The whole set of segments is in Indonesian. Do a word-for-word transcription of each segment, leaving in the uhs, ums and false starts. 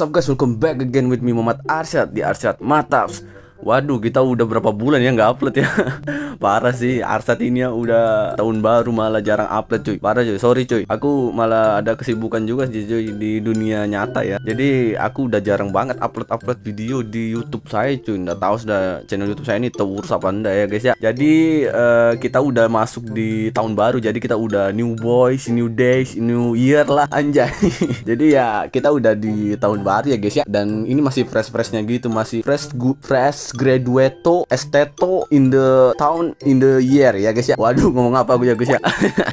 What's up guys, welcome back again with me Muhammad Arsyad di Arsyad Matavs. Waduh, kita udah berapa bulan ya nggak upload ya. Parah sih, Arsyad ini ya udah tahun baru malah jarang upload cuy. Parah cuy, sorry cuy. Aku malah ada kesibukan juga sih cuy di dunia nyata ya. Jadi aku udah jarang banget upload-upload video di YouTube saya cuy. Nggak tahu sudah channel YouTube saya ini terurus apa enggak ya guys ya. Jadi uh, kita udah masuk di tahun baru. Jadi kita udah new boys, new days, new year lah anjay. Jadi ya kita udah di tahun baru ya guys ya. Dan ini masih fresh-freshnya gitu, masih fresh good fresh graduato esteto in the town in the year ya guys ya. Waduh, ngomong apa gue ya guys ya.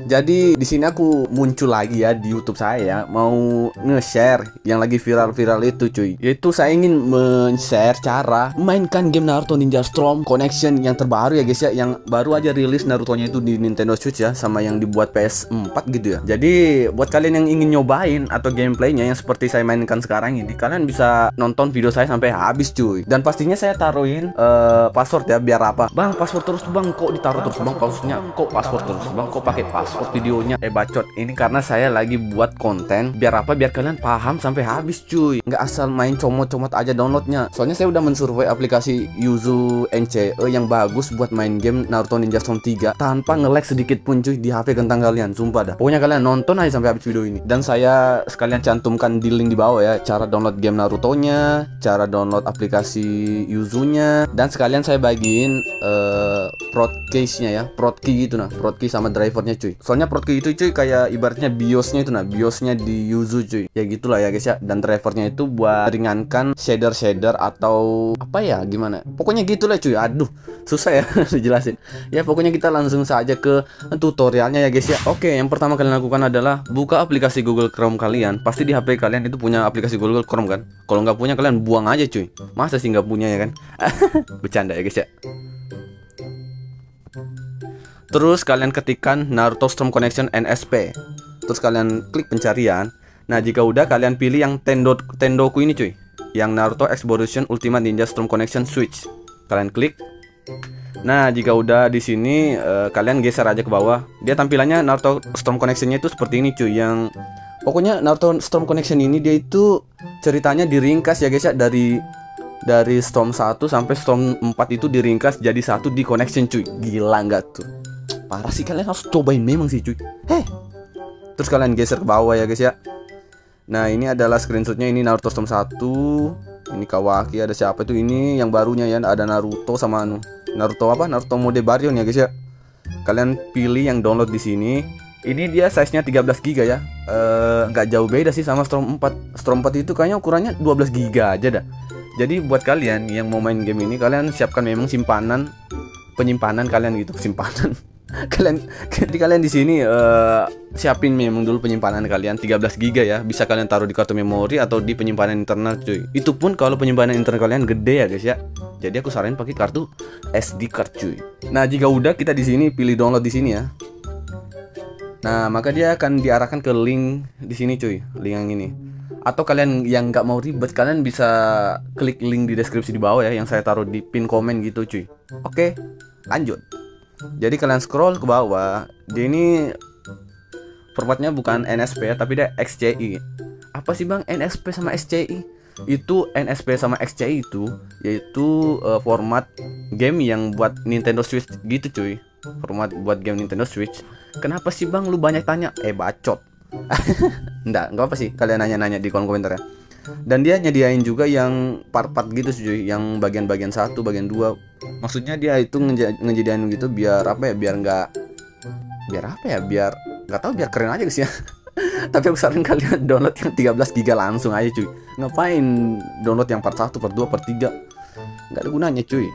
Jadi di sini aku muncul lagi ya di YouTube saya ya, mau nge-share yang lagi viral-viral itu cuy. Yaitu saya ingin men-share cara mainkan game Naruto Ninja Storm Connection yang terbaru ya guys ya, yang baru aja rilis Naruto-nya itu di Nintendo Switch ya, sama yang dibuat P S empat gitu ya. Jadi buat kalian yang ingin nyobain atau gameplaynya yang seperti saya mainkan sekarang ini, kalian bisa nonton video saya sampai habis cuy. Dan pastinya saya taruhin uh, password ya, biar apa bang password terus bang, kok ditaruh terus bang passwordnya, kok password terus bang, kok pakai password videonya, eh bacot ini. Karena saya lagi buat konten biar apa, biar kalian paham sampai habis cuy, nggak asal main comot-comot aja downloadnya. Soalnya saya udah mensurvey aplikasi Yuzu N C E yang bagus buat main game Naruto Ninja Storm tiga tanpa nge-lag sedikit pun cuy di H P kentang kalian, sumpah dah. Pokoknya kalian nonton aja sampai habis video ini, dan saya sekalian cantumkan di link di bawah ya, cara download game Naruto-nya, cara download aplikasi Yuzu-nya, dan sekalian saya bagiin uh, Protcase-nya ya, Protkey gitu nah, Protkey sama drivernya cuy. Soalnya Protkey itu cuy kayak ibaratnya BIOS-nya itu nah, BIOS-nya di Yuzu cuy. Ya gitulah ya guys ya. Dan drivernya itu buat ringankan shader-shader atau apa ya, gimana? Pokoknya gitulah cuy. Aduh, susah ya dijelasin. Ya pokoknya kita langsung saja ke tutorialnya ya guys ya. Oke, yang pertama kalian lakukan adalah buka aplikasi Google Chrome kalian. Pasti di H P kalian itu punya aplikasi Google Chrome kan? Kalau nggak punya kalian buang aja cuy. Masa sih nggak punya ya kan? Bercanda ya guys ya. Terus kalian ketikkan Naruto Storm Connection N S P. Terus kalian klik pencarian. Nah jika udah, kalian pilih yang Tendoku, Tendoku ini cuy, yang Naruto X Boruto Ultimate Ninja Storm Connection Switch. Kalian klik. Nah jika udah di sini uh, kalian geser aja ke bawah. Dia tampilannya Naruto Storm Connection-nya itu seperti ini cuy, yang pokoknya Naruto Storm Connection ini dia itu ceritanya diringkas ya guys ya, dari dari Storm satu sampai Storm empat itu diringkas jadi satu di Connection cuy. Gila nggak tuh? Parah sih, kalian harus cobain memang sih cuy. Heh. Terus kalian geser ke bawah ya guys ya. Nah ini adalah screenshotnya, ini Naruto Storm satu. Ini Kawaki, ada siapa itu, ini yang barunya ya, ada Naruto sama anu Naruto apa, Naruto mode Baryon ya guys ya. Kalian pilih yang download di sini. Ini dia size-nya tiga belas giga byte ya. Nggak e, jauh beda sih sama Storm empat. Storm empat itu kayaknya ukurannya dua belas giga byte aja dah. Jadi buat kalian yang mau main game ini, kalian siapkan memang simpanan, penyimpanan kalian gitu, simpanan. Kalian jadi kalian di sini uh, siapin memang dulu penyimpanan kalian tiga belas giga byte ya. Bisa kalian taruh di kartu memori atau di penyimpanan internal cuy. Itu pun kalau penyimpanan internal kalian gede ya guys ya. Jadi aku saranin pakai kartu S D card cuy. Nah, jika udah kita di sini pilih download di sini ya. Nah, maka dia akan diarahkan ke link di sini cuy, link yang ini. Atau kalian yang nggak mau ribet, kalian bisa klik link di deskripsi di bawah ya, yang saya taruh di pin komen gitu cuy. Oke, lanjut. Jadi kalian scroll ke bawah. Dia ini formatnya bukan N S P tapi dia X C I. Apa sih bang N S P sama S C I? Itu N S P sama X C I itu yaitu uh, format game yang buat Nintendo Switch gitu cuy. Format buat game Nintendo Switch. Kenapa sih bang lu banyak tanya? Eh bacot. Nggak, nggak apa sih, kalian nanya-nanya di kolom komentar ya. Dan dia nyediain juga yang part-part gitu cuy, yang bagian-bagian satu, bagian dua. Maksudnya dia itu ngejadian gitu biar apa ya, biar nggak, biar apa ya, biar nggak tahu, biar keren aja guys ya. Tapi aku saran kalian download yang tiga belas giga byte langsung aja cuy. Ngapain download yang part satu, part dua, part tiga? Nggak ada gunanya cuy.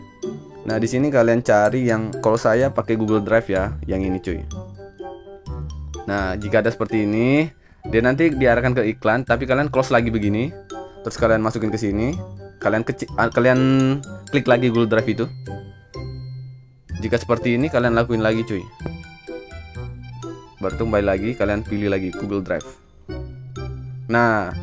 Nah di sini kalian cari yang, kalau saya pakai Google Drive ya, yang ini cuy. Nah jika ada seperti ini, dia nanti diarahkan ke iklan, tapi kalian close lagi begini. Terus kalian masukin ke sini. Kalian kecil, uh, kalian klik lagi Google Drive itu. Jika seperti ini kalian lakuin lagi cuy. Baru kembali lagi, kalian pilih lagi Google Drive. Nah,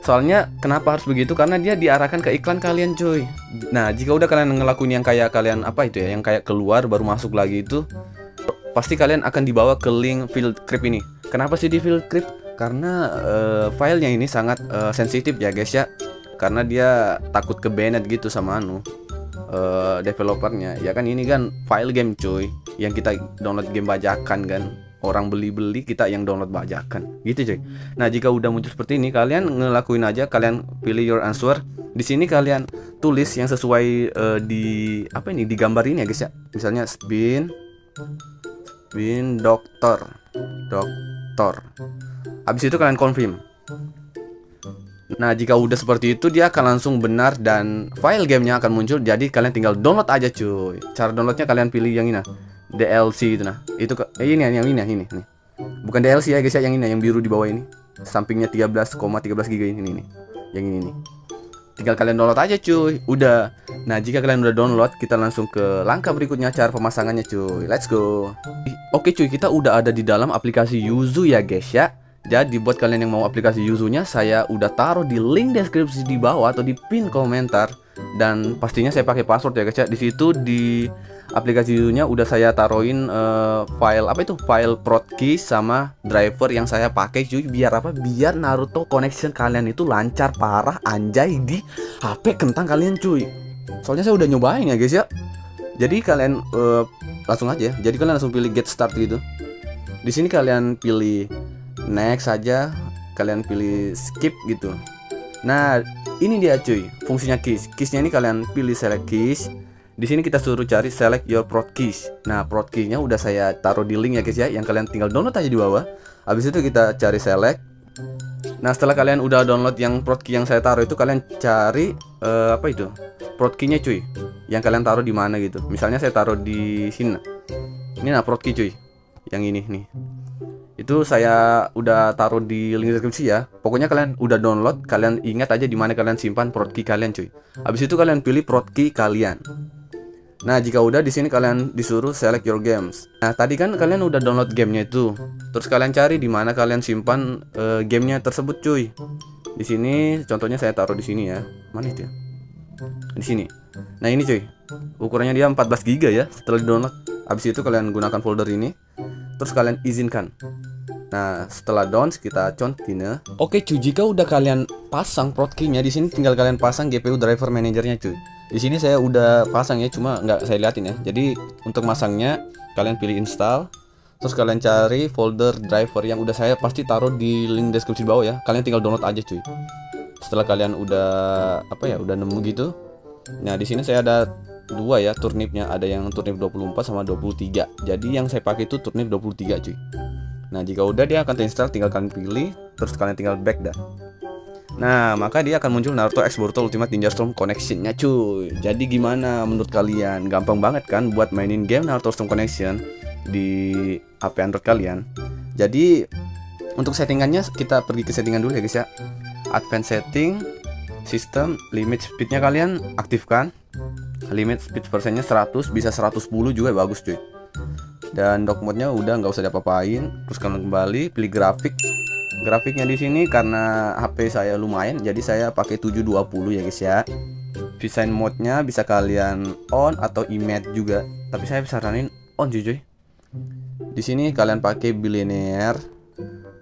soalnya kenapa harus begitu? Karena dia diarahkan ke iklan kalian cuy. Nah, jika udah kalian ngelakuin yang kayak kalian apa itu ya, yang kayak keluar baru masuk lagi itu, pasti kalian akan dibawa ke link field trip ini. Kenapa sih di field trip? Karena uh, filenya ini sangat uh, sensitif ya guys ya. Karena dia takut ke banned gitu sama anu uh, developernya. Ya kan ini kan file game cuy, yang kita download game bajakan kan. Orang beli-beli, kita yang download bajakan gitu cuy. Nah jika udah muncul seperti ini, kalian ngelakuin aja, kalian pilih your answer. Di sini kalian tulis yang sesuai uh, di apa ini, di gambar ini ya guys ya. Misalnya spin spin dokter dokter. Habis itu kalian confirm. Nah jika udah seperti itu, dia akan langsung benar dan file gamenya akan muncul. Jadi kalian tinggal download aja cuy. Cara downloadnya kalian pilih yang ini nah, D L C itu nah. Itu ke, eh, ini yang ini ini nih. Bukan D L C ya guys ya, yang ini yang biru di bawah ini. Sampingnya tiga belas koma tiga belas giga ini nih. Yang ini nih. Tinggal kalian download aja cuy. Udah. Nah, jika kalian udah download, kita langsung ke langkah berikutnya, cara pemasangannya cuy. Let's go. Oke cuy, kita udah ada di dalam aplikasi Yuzu ya guys ya. Jadi buat kalian yang mau aplikasi Yuzu-nya, saya udah taruh di link deskripsi di bawah atau di pin komentar, dan pastinya saya pakai password ya guys ya. Di situ di aplikasi Yuzu-nya udah saya taruhin uh, file apa itu? File protkey sama driver yang saya pakai cuy. Biar apa? Biar Naruto connection kalian itu lancar parah anjay di H P kentang kalian cuy. Soalnya saya udah nyobain ya guys ya. Jadi kalian uh, langsung aja ya. Jadi kalian langsung pilih get start gitu. Di sini kalian pilih next saja, kalian pilih skip gitu. Nah ini dia cuy fungsinya keys. Keysnya ini kalian pilih select keys. Di sini kita suruh cari select your prod keys. Nah prod keynya udah saya taruh di link ya guys ya, yang kalian tinggal download aja di bawah. Habis itu kita cari select. Nah setelah kalian udah download yang prod key yang saya taruh itu, kalian cari uh, apa itu prod keynya cuy, yang kalian taruh di mana gitu. Misalnya saya taruh di sini. Ini nah prod key cuy, yang ini nih. Itu saya udah taruh di link deskripsi ya. Pokoknya kalian udah download, kalian ingat aja di mana kalian simpan prod key kalian cuy. Habis itu kalian pilih prod key kalian. Nah jika udah, di sini kalian disuruh select your games. Nah tadi kan kalian udah download gamenya itu, terus kalian cari di mana kalian simpan uh, gamenya tersebut cuy. Di sini contohnya saya taruh di sini ya. Mana itu ya? Di sini. Nah ini cuy, ukurannya dia empat belas giga ya setelah di download. Habis itu kalian gunakan folder ini, terus kalian izinkan. Nah setelah down kita continue. Oke cuy, jika udah kalian pasang protkeynya, di sini tinggal kalian pasang G P U driver manajernya cuy. Di sini saya udah pasang ya, cuma nggak saya liatin ya. Jadi untuk masangnya kalian pilih install, terus kalian cari folder driver yang udah saya pasti taruh di link deskripsi di bawah ya. Kalian tinggal download aja cuy. Setelah kalian udah apa ya, udah nemu gitu. Nah di sini saya ada dua ya turnipnya, ada yang turnip dua puluh empat sama dua puluh tiga. Jadi yang saya pakai itu turnip dua puluh tiga cuy. Nah jika udah dia akan terinstall, tinggal kalian pilih, terus kalian tinggal back dah. Nah maka dia akan muncul Naruto X Boruto Ultimate Ninja Storm Connection-nya cuy. Jadi gimana menurut kalian? Gampang banget kan buat mainin game Naruto Storm Connection di H P Android kalian. Jadi untuk settingannya kita pergi ke settingan dulu ya guys ya. Advanced setting, sistem, limit speednya kalian aktifkan. Limit speed persennya seratus, bisa seratus sepuluh juga bagus cuy. Dan dock mode-nya udah nggak usah diapa-apain. Terus kalian kembali pilih grafik. Grafiknya di sini karena H P saya lumayan, jadi saya pakai tujuh dua puluh ya guys ya. Design mode-nya bisa kalian on atau image juga, tapi saya saranin on cuy. Di sini kalian pakai bilinear.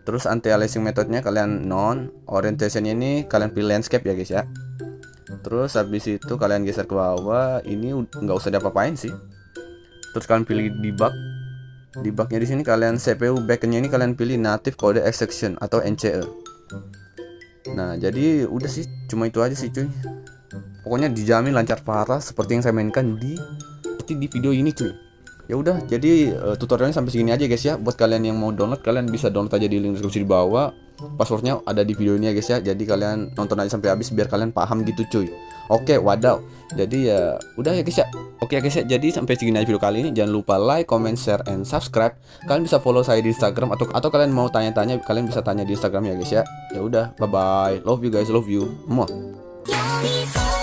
Terus anti-aliasing metodenya kalian non. Orientation ini kalian pilih landscape ya guys ya. Terus habis itu kalian geser ke bawah. Ini nggak usah diapa-apain sih. Terus kalian pilih debug. Debugnya di sini kalian C P U backendnya ini kalian pilih native kode execution atau N C E. Nah jadi udah sih, cuma itu aja sih cuy. Pokoknya dijamin lancar parah seperti yang saya mainkan di seperti di video ini cuy. Ya udah, jadi uh, tutorialnya sampai segini aja guys ya. Buat kalian yang mau download, kalian bisa download aja di link deskripsi di bawah. Passwordnya ada di video ini ya guys ya. Jadi kalian nonton aja sampai habis biar kalian paham gitu cuy. Oke, wadaw. Jadi ya udah ya guys ya. Oke ya guys ya, jadi sampai segini aja video kali ini. Jangan lupa like, comment, share, and subscribe. Kalian bisa follow saya di Instagram, atau atau kalian mau tanya-tanya, kalian bisa tanya di Instagram ya guys ya. Ya udah, bye bye. Love you guys, love you. Muah.